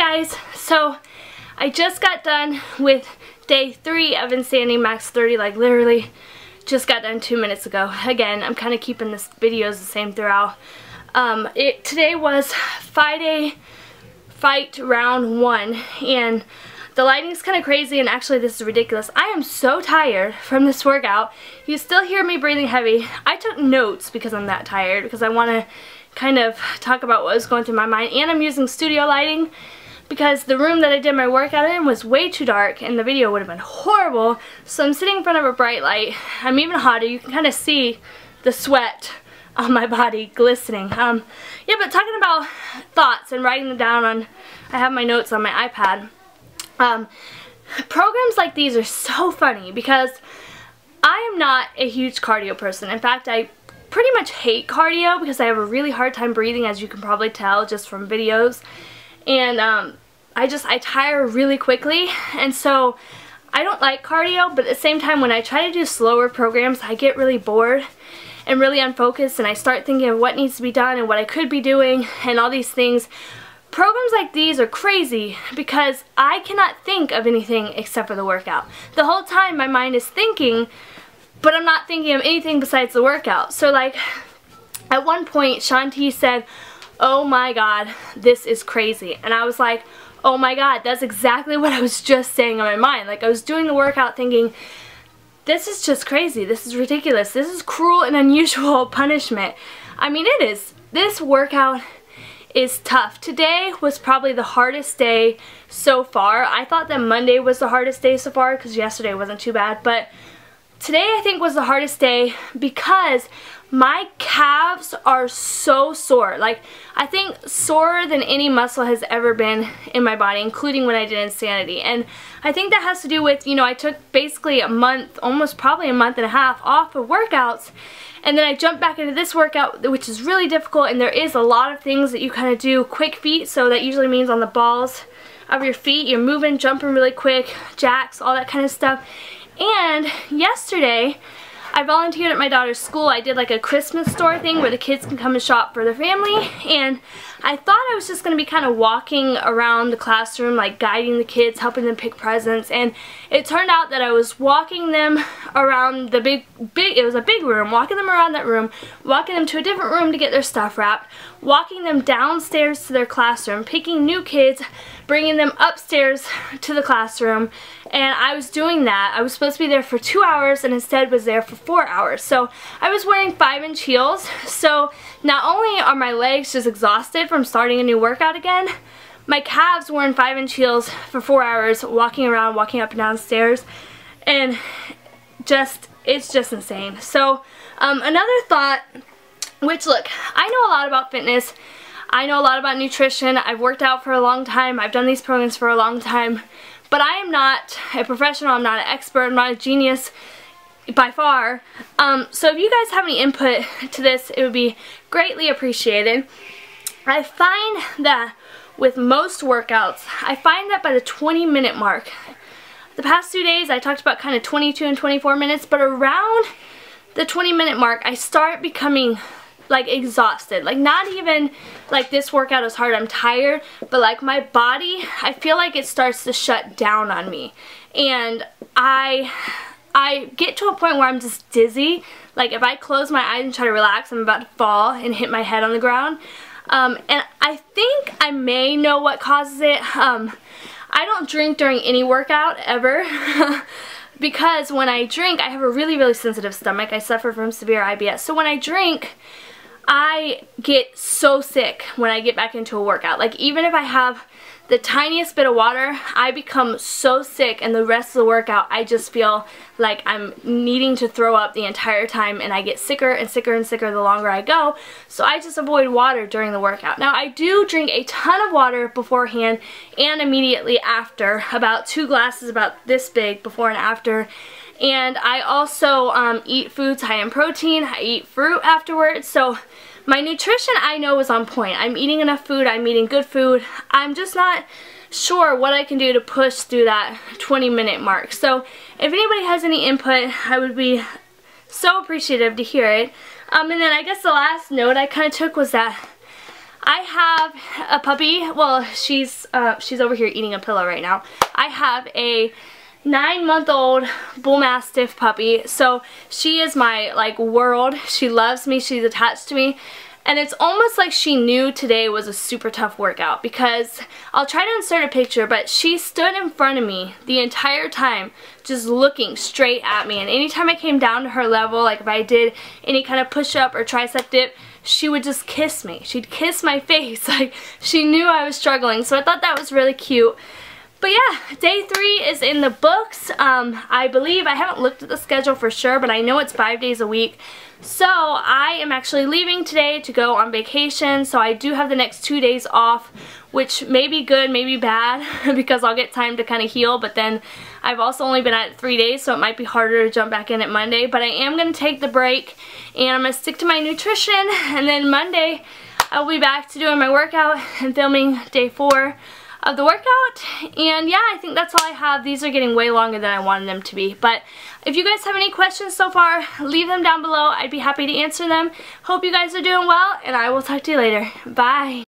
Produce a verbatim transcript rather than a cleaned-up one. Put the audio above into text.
guys, so I just got done with day three of Insanity Max thirty, like literally just got done two minutes ago. Again, I'm kind of keeping this videos the same throughout. Um, it, today was Friday fight round one, and the lighting is kind of crazy, and actually this is ridiculous. I am so tired from this workout. You still hear me breathing heavy. I took notes because I'm that tired, because I want to kind of talk about what was going through my mind, and I'm using studio lighting because the room that I did my workout in was way too dark and the video would have been horrible. So I'm sitting in front of a bright light. I'm even hotter. You can kind of see the sweat on my body glistening. Um, yeah, but talking about thoughts and writing them down on, I have my notes on my iPad. Um, programs like these are so funny because I am not a huge cardio person. In fact, I pretty much hate cardio because I have a really hard time breathing, as you can probably tell just from videos. And um, I just, I tire really quickly, and so I don't like cardio, but at the same time when I try to do slower programs I get really bored and really unfocused, and I start thinking of what needs to be done and what I could be doing and all these things. Programs like these are crazy because I cannot think of anything except for the workout. The whole time my mind is thinking, but I'm not thinking of anything besides the workout. So like at one point Shaun T said, "Oh my god, this is crazy." And I was like, oh my god, that's exactly what I was just saying in my mind. Like I was doing the workout thinking, this is just crazy, this is ridiculous, this is cruel and unusual punishment. I mean, it is. This workout is tough. Today was probably the hardest day so far. I thought that Monday was the hardest day so far because yesterday wasn't too bad, but today I think was the hardest day because my calves are so sore. Like I think sorer than any muscle has ever been in my body, including when I did Insanity. And I think that has to do with, you know, I took basically a month, almost probably a month and a half off of workouts, and then I jumped back into this workout, which is really difficult, and there is a lot of things that you kind of do quick feet, so that usually means on the balls of your feet, you're moving, jumping really quick, jacks, all that kind of stuff. And yesterday, I volunteered at my daughter's school. I did like a Christmas store thing where the kids can come and shop for their family. And I thought I was just going to be kind of walking around the classroom, like guiding the kids, helping them pick presents. And it turned out that I was walking them around the big, big, it was a big room, walking them around that room, walking them to a different room to get their stuff wrapped, walking them downstairs to their classroom, picking new kids, bringing them upstairs to the classroom. And I was doing that. I was supposed to be there for two hours and instead was there for four hours. So I was wearing five inch heels. So not only are my legs just exhausted from starting a new workout again, my calves were in five inch heels for four hours, walking around, walking up and down stairs. And just, it's just insane. So um, another thought, which look, I know a lot about fitness. I know a lot about nutrition. I've worked out for a long time. I've done these programs for a long time. But I am not a professional, I'm not an expert, I'm not a genius by far. Um, so if you guys have any input to this, it would be greatly appreciated. I find that with most workouts, I find that by the twenty minute mark, the past two days I talked about kind of twenty-two and twenty-four minutes, but around the twenty minute mark, I start becoming like exhausted. Like not even like this workout is hard, I'm tired, but like my body, I feel like it starts to shut down on me. And I I get to a point where I'm just dizzy. Like if I close my eyes and try to relax, I'm about to fall and hit my head on the ground. Um, and I think I may know what causes it. Um, I don't drink during any workout ever. Because when I drink, I have a really, really sensitive stomach. I suffer from severe I B S. So when I drink, I get so sick when I get back into a workout. Like even if I have the tiniest bit of water, I become so sick, and the rest of the workout I just feel like I'm needing to throw up the entire time, and I get sicker and sicker and sicker the longer I go. So I just avoid water during the workout. Now I do drink a ton of water beforehand and immediately after, about two glasses about this big before and after. And I also um, eat foods high in protein, I eat fruit afterwards, so my nutrition I know is on point. I'm eating enough food, I'm eating good food, I'm just not sure what I can do to push through that twenty minute mark. So if anybody has any input, I would be so appreciative to hear it. Um, and then I guess the last note I kind of took was that I have a puppy. Well, she's uh, she's over here eating a pillow right now. I have a nine-month-old bull mastiff puppy. So she is my like world. She loves me. She's attached to me. And it's almost like she knew today was a super tough workout, because I'll try to insert a picture, but she stood in front of me the entire time just looking straight at me. And anytime I came down to her level, like if I did any kind of push-up or tricep dip, she would just kiss me. She'd kiss my face. Like she knew I was struggling. So I thought that was really cute. But yeah, day three is in the books. Um, I believe, I haven't looked at the schedule for sure, but I know it's five days a week. So I am actually leaving today to go on vacation, so I do have the next two days off, which may be good, may be bad, because I'll get time to kind of heal, but then I've also only been at it three days, so it might be harder to jump back in at Monday. But I am going to take the break, and I'm going to stick to my nutrition, and then Monday I'll be back to doing my workout and filming day four of the workout. And yeah, I think that's all I have. These are getting way longer than I wanted them to be, but if you guys have any questions so far, leave them down below. I'd be happy to answer them. Hope you guys are doing well, and I will talk to you later. Bye.